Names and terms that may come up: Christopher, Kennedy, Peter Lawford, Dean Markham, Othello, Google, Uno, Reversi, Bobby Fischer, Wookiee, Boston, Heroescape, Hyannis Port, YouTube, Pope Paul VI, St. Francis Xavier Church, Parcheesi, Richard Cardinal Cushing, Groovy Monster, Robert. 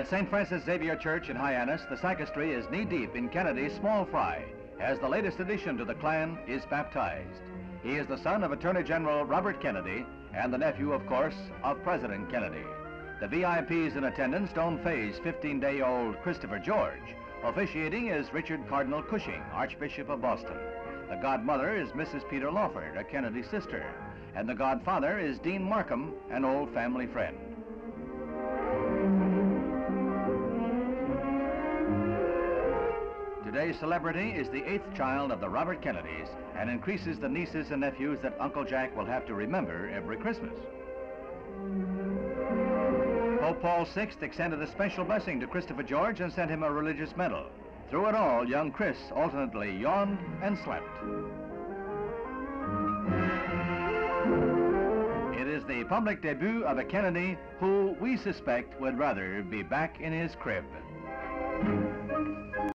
At St. Francis Xavier Church in Hyannis, the sacristy is knee-deep in Kennedy's small fry, as the latest addition to the clan is baptized. He is the son of Attorney General Robert Kennedy and the nephew, of course, of President Kennedy. The VIPs in attendance don't faze 15-day-old Christopher George. Officiating is Richard Cardinal Cushing, Archbishop of Boston. The godmother is Mrs. Peter Lawford, a Kennedy sister, and the godfather is Dean Markham, an old family friend. Today's celebrity is the 8th child of the Robert Kennedys and increases the nieces and nephews that Uncle Jack will have to remember every Christmas. Pope Paul VI extended a special blessing to Christopher George and sent him a religious medal. Through it all, young Chris alternately yawned and slept. It is the public debut of a Kennedy who we suspect would rather be back in his crib.